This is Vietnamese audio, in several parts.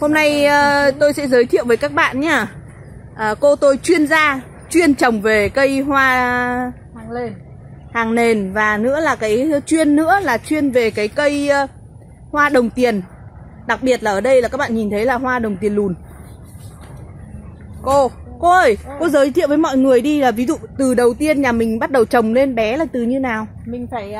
Hôm nay tôi sẽ giới thiệu với các bạn nhá. Cô tôi chuyên trồng về cây hoa hàng nền, và nữa là chuyên về cái cây hoa đồng tiền. Đặc biệt là ở đây là các bạn nhìn thấy là hoa đồng tiền lùn. Cô ơi, cô giới thiệu với mọi người đi, là ví dụ từ đầu tiên nhà mình bắt đầu trồng lên bé là từ như nào? Mình phải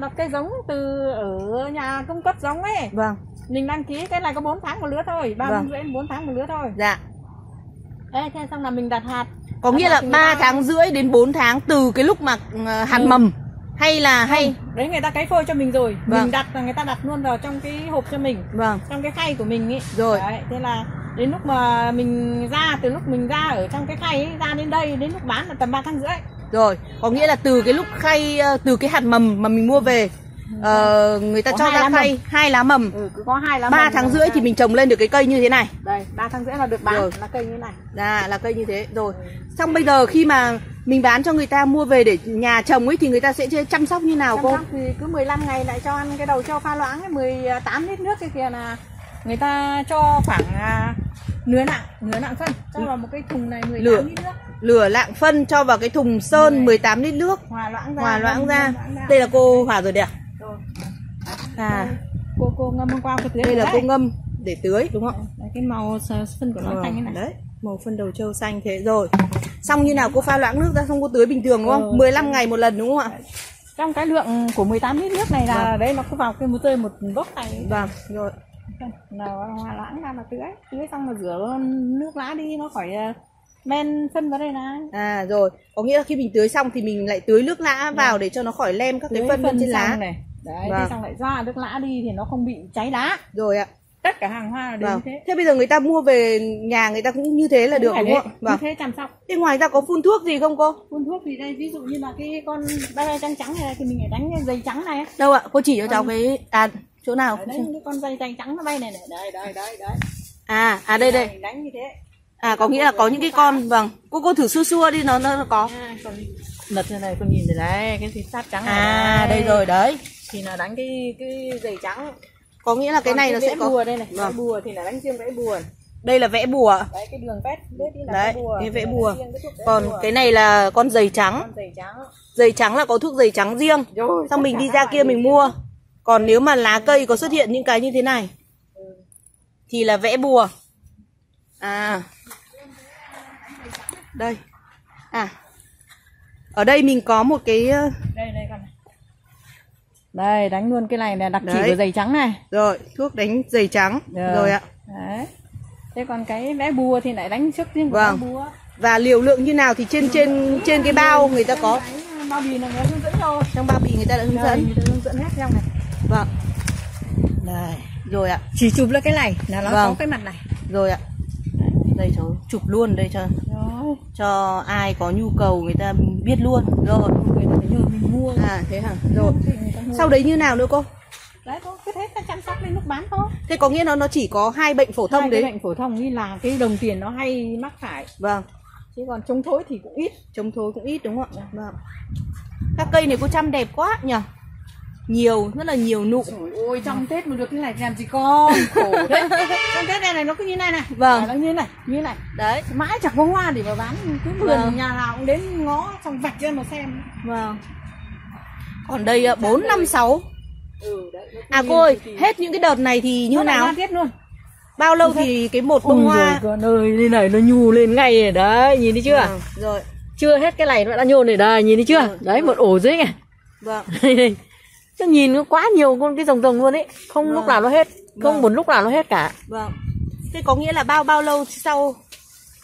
đặt cây giống từ ở nhà cung cấp giống ấy. Vâng. Mình đăng ký cái này có 4 tháng một lứa thôi, 3 tháng rưỡi đến 4 tháng một lứa thôi. Dạ. Ê, thế xong là mình đặt hạt. Có nghĩa là 3 tháng rưỡi đến 4 tháng từ cái lúc mà hạt mầm hay là đấy, người ta cấy phôi cho mình rồi. Vâng. Mình đặt là người ta đặt luôn vào trong cái hộp cho mình. Vâng. Trong cái khay của mình ấy. Rồi. Đấy, thế là đến lúc mà mình ra, từ lúc mình ra ở trong cái khay ấy, ra đến đây đến lúc bán là tầm 3 tháng rưỡi. Rồi, có nghĩa là từ cái lúc khay, từ cái hạt mầm mà mình mua về, người ta cho ra khay 2 lá mầm, cứ có 2 lá 3 tháng rưỡi thì mình trồng lên được cái cây như thế này. Đây, 3 tháng rưỡi là được bán, là cây như thế này. Dạ, là cây như thế. Rồi, xong bây giờ khi mà mình bán cho người ta mua về để nhà trồng ấy thì người ta sẽ chăm sóc như nào cô? Chăm sóc thì cứ 15 ngày lại cho ăn cái đầu cho pha loãng, 18 lít nước kia kìa là người ta cho khoảng nửa lạng phân cho vào một cái thùng này, 18 lít nước. Nửa lạng phân cho vào cái thùng sơn 18 lít nước, hòa loãng ra. Đây là cô hòa rồi đấy ạ? Rồi. Cô ngâm hôm qua cô tưới. Đây là cô ngâm để tưới đúng không? Đấy, cái màu phân của nó xanh thế này. Đấy, màu phân đầu trâu xanh thế rồi. Xong như nào, cô pha loãng nước ra xong cô tưới bình thường đúng không? 15 ngày một lần đúng không ạ? Trong cái lượng của 18 lít nước này là đấy, nó cứ vào cái tơi một gốc này. Vâng, rồi. Nào hòa loãng ra mà tưới xong là rửa nước lá đi nó khỏi men phân vào đây này. À rồi, có nghĩa là khi mình tưới xong thì mình lại tưới nước lá vào để cho nó khỏi lem các cái phân trên lá này. Đấy, thế xong lại ra nước lá đi thì nó không bị cháy lá. Rồi ạ. Tất cả hàng hoa là đều như thế. Thế bây giờ người ta mua về nhà người ta cũng như thế là được đúng không ạ? Vâng. Như thế chăm sóc. Thế ngoài ra có phun thuốc gì không cô? Phun thuốc thì đây, ví dụ như là cái con dây trắng này thì mình phải đánh dây trắng này. Đâu ạ? Cô chỉ cho cháu cái chỗ nào? Đấy, cái con dây trắng nó bay này này. Đây. Đây. Đánh như thế. À, có nghĩa là có những cái con, cô thử xua đi, nó có. Lật như này, con nhìn thấy đấy, cái gì sát trắng này. À, đây rồi, đấy. Thì là đánh cái dày trắng. Có nghĩa là cái này nó sẽ có bùa đây này. Vâng. Bùa thì là đánh riêng vẽ bùa. Đây là vẽ bùa. Đấy, cái đường vét là đấy, vẽ bùa. Còn cái này là con dày trắng. Dày trắng là có thuốc dày trắng riêng. Rồi, xong mình đi ra kia mình mua. Còn nếu mà lá cây có xuất hiện những cái như thế này thì là vẽ bùa. À. Đây. À. Ở đây mình có một cái đây con này. Đây, đánh luôn cái này là đặc trị của giày trắng này. Rồi, thuốc đánh giày trắng. Rồi ạ. Đấy. Thế còn cái vẽ bùa thì lại đánh sức riêng của bùa. Và liều lượng như nào thì trên cái bao người ta có. Bao bì là người hướng dẫn rồi. Trong bao bì người ta đã hướng dẫn. Người ta hướng dẫn hết trong này. Vâng. Đây, rồi ạ. Chỉ chụp lên cái này là nó có cái mặt này. Rồi ạ. Đây cháu chụp luôn đây cho ai có nhu cầu người ta biết luôn. Rồi, người ta phải nhờ mình mua. À thế hả? Rồi. Sau đấy như nào nữa cô? Đấy, cô cứ thế chăm sóc đến lúc bán thôi. Thế có nghĩa nó chỉ có 2 bệnh phổ thông đấy. 2 bệnh phổ thông như là cái đồng tiền nó hay mắc phải. Vâng. Chứ còn chống thối thì cũng ít, đúng không ạ? Vâng. Các cây này cô chăm đẹp quá nhỉ. Nhiều, rất là nhiều nụ. Trời ơi, trong Tết mà được cái này làm gì con? Khổ đấy. Trong Tết này nó cứ như này này. Vâng. Nó như này. Đấy, mãi chẳng có hoa để mà bán, cứ vườn nhà nào cũng đến ngó xong vạch lên mà xem. Vâng. Còn đây 4, 5, 6. À cô ơi, hết những cái đợt này thì như nào? Luôn. Bao lâu thì cái một bông hoa? Con ơi, như này nó nhù lên ngay đấy, nhìn thấy chưa? Rồi. Chưa hết cái này nó đã nhô này đây, nhìn thấy chưa? Đấy, một ổ dưới này. Vâng. Đây. Chứ nhìn nó quá nhiều con cái rồng luôn ấy, không lúc nào nó hết, không một lúc nào nó hết cả. Vâng. Thế có nghĩa là bao lâu sau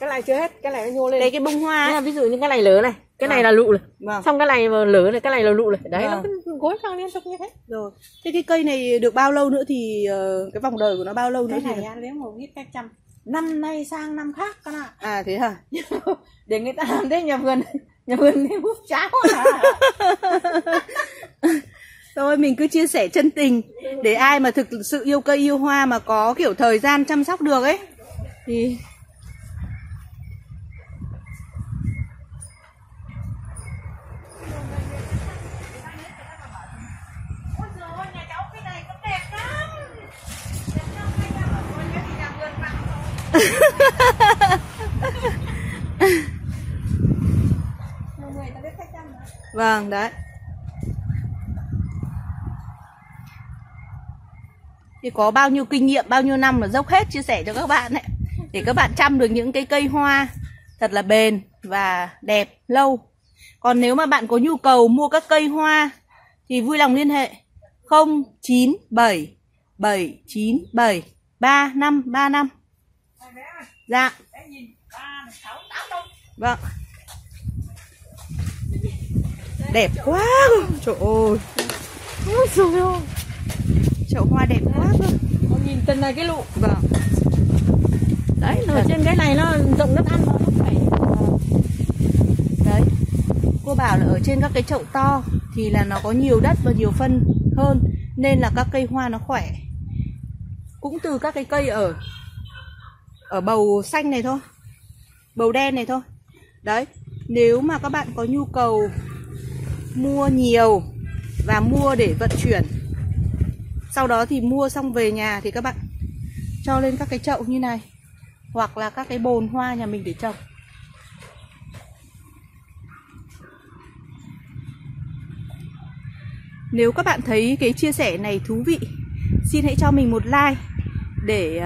cái này chưa hết, cái này nó nhô lên. Đấy cái bông hoa ấy. Ví dụ như cái này lở này, cái này là lụ này. Xong cái này mà lở này, cái này là lụ này. Đấy nó cứ gối sang liên tục như thế. Rồi. Thế cái cây này được bao lâu nữa thì cái vòng đời của nó bao lâu nữa thì? Cái này nếu mà biết cách chăm, năm nay sang năm khác con ạ. À thế hả? Để người ta làm thế nhà vườn đi hút cháo hả? Thôi mình cứ chia sẻ chân tình để ai mà thực sự yêu cây yêu hoa mà có kiểu thời gian chăm sóc được ấy thì Vâng, đấy. Thì có bao nhiêu kinh nghiệm, bao nhiêu năm mà dốc hết chia sẻ cho các bạn ấy, để các bạn chăm được những cái cây hoa thật là bền và đẹp lâu. Còn nếu mà bạn có nhu cầu mua các cây hoa thì vui lòng liên hệ 097 797 3535. Dạ. Vâng. Đẹp quá cơ. Trời ơi. Ôi trời ơi. Chậu hoa đẹp quá cơ. Con nhìn từng này cái lụ. Vâng. Đấy, ở trên cái này nó rộng đất ăn nó không phải. Đấy. Cô bảo là ở trên các cái chậu to thì là nó có nhiều đất và nhiều phân hơn, nên là các cây hoa nó khỏe. Cũng từ các cái cây ở bầu xanh này thôi, bầu đen này thôi. Đấy, nếu mà các bạn có nhu cầu mua nhiều và mua để vận chuyển, sau đó thì mua xong về nhà thì các bạn cho lên các cái chậu như này, hoặc là các cái bồn hoa nhà mình để trồng. Nếu các bạn thấy cái chia sẻ này thú vị, xin hãy cho mình một like để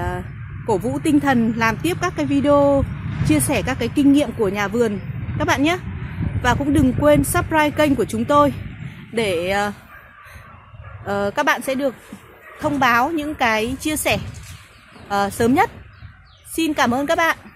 cổ vũ tinh thần làm tiếp các cái video chia sẻ các cái kinh nghiệm của nhà vườn các bạn nhé. Và cũng đừng quên subscribe kênh của chúng tôi để các bạn sẽ được thông báo những cái chia sẻ sớm nhất. Xin cảm ơn các bạn.